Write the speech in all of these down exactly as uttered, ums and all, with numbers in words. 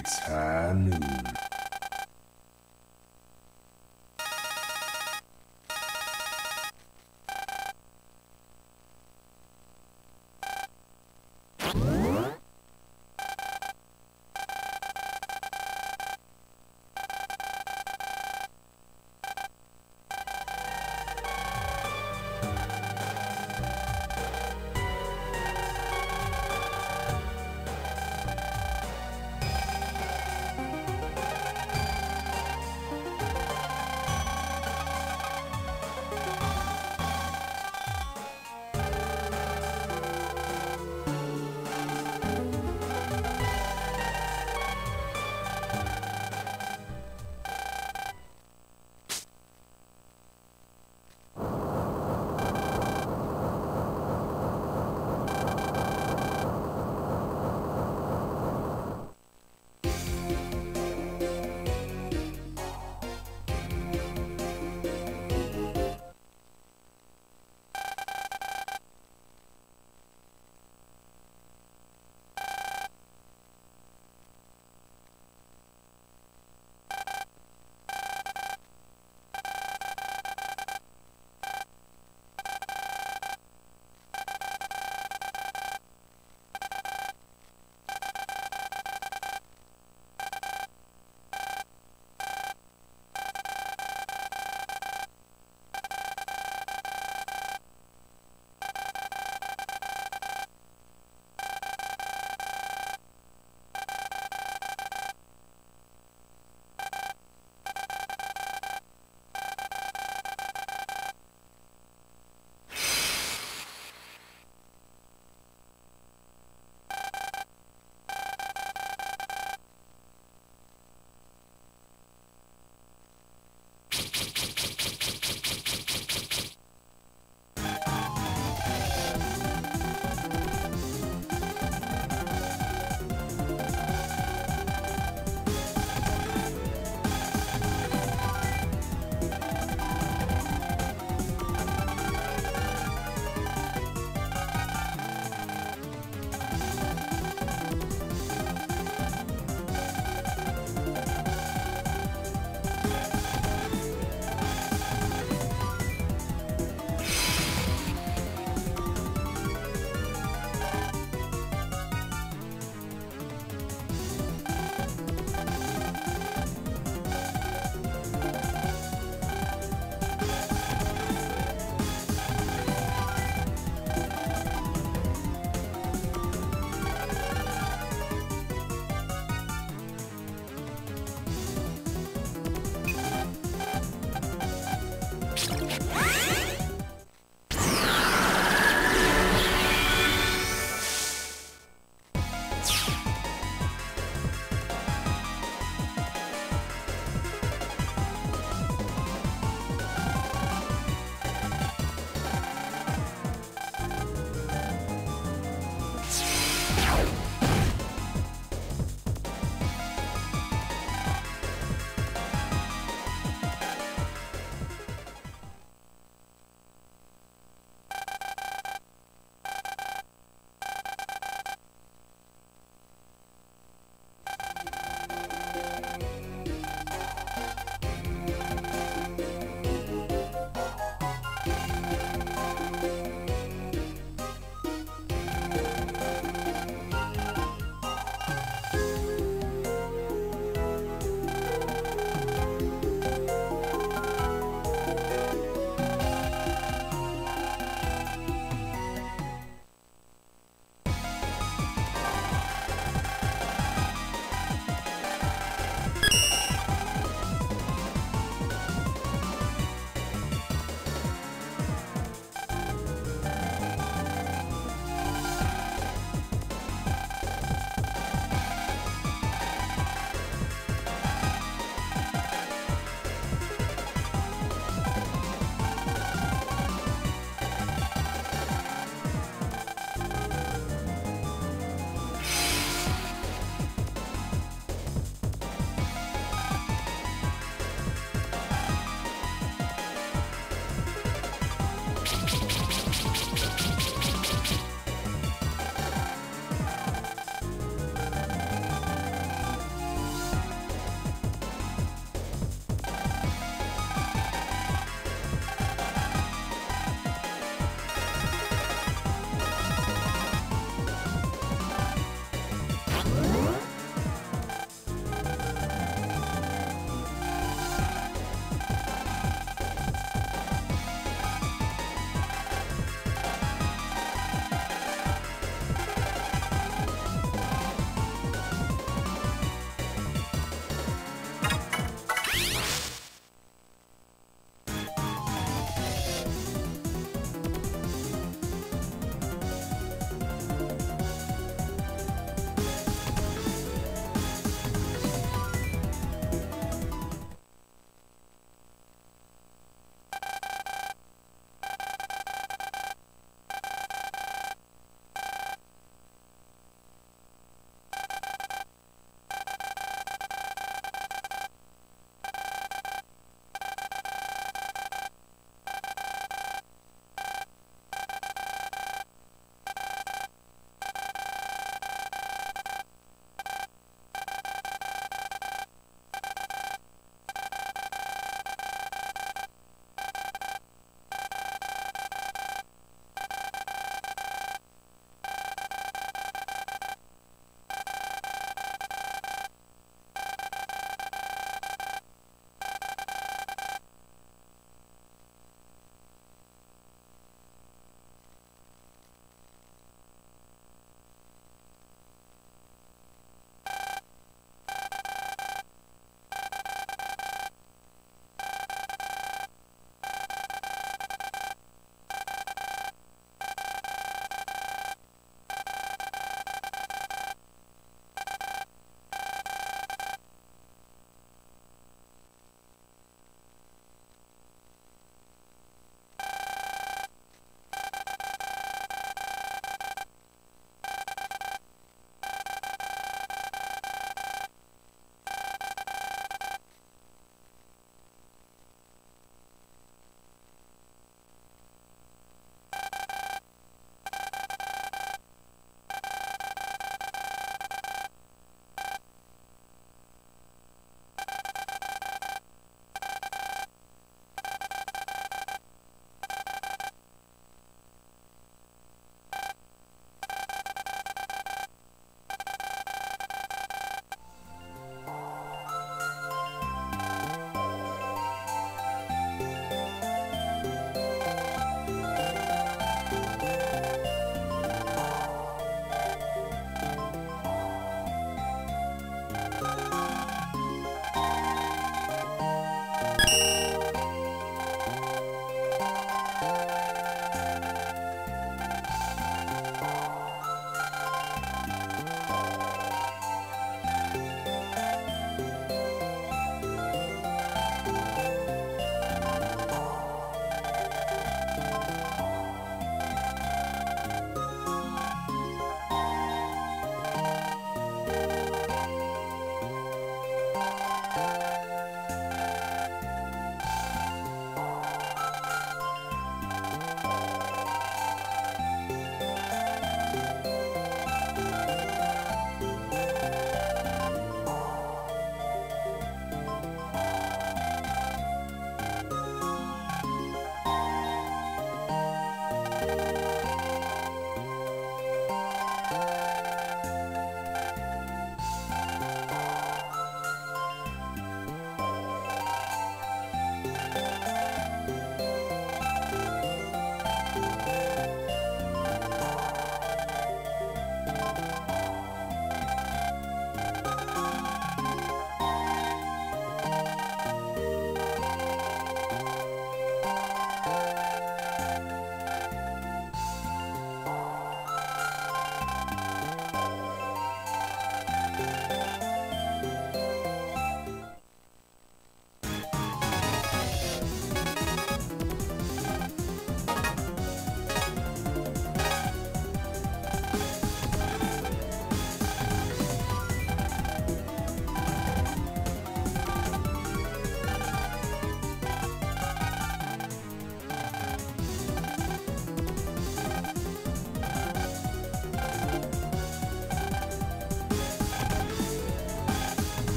It's high noon.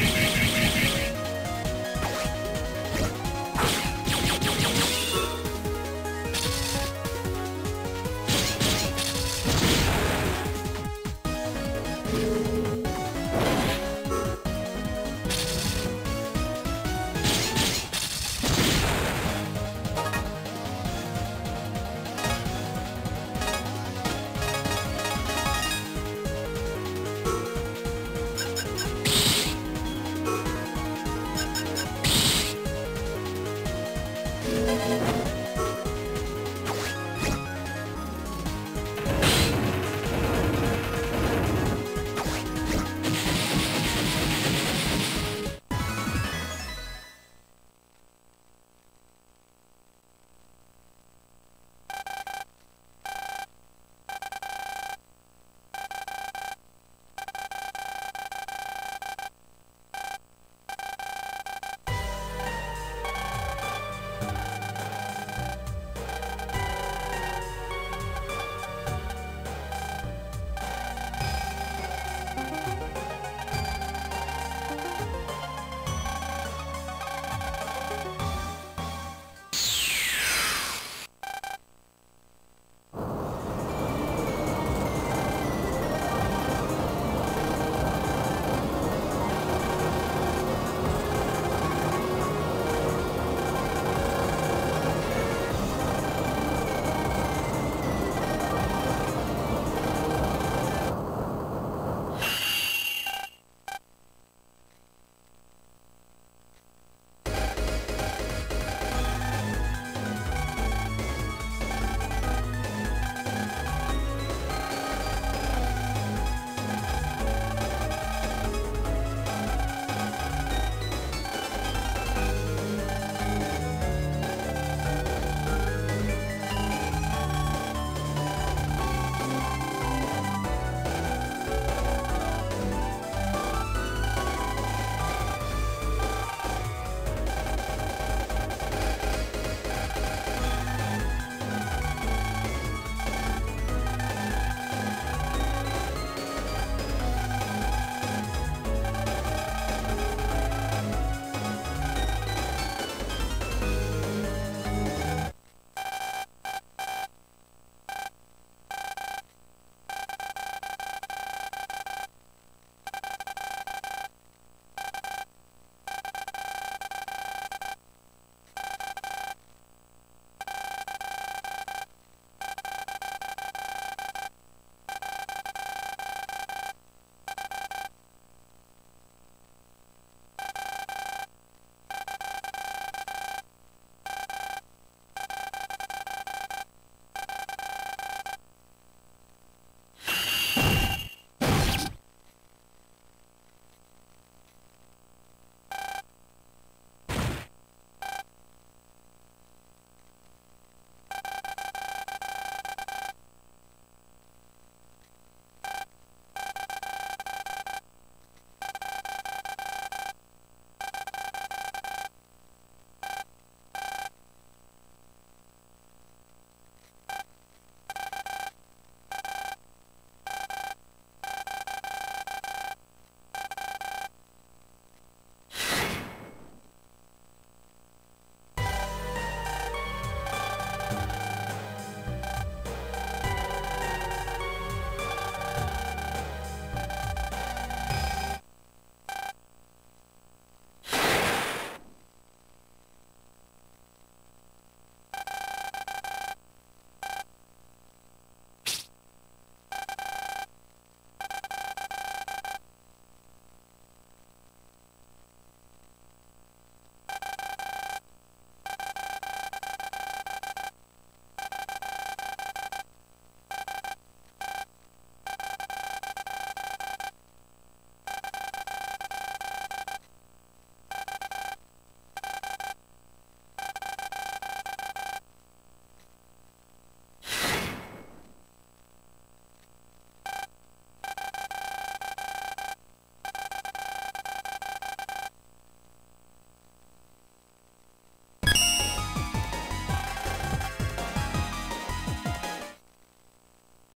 You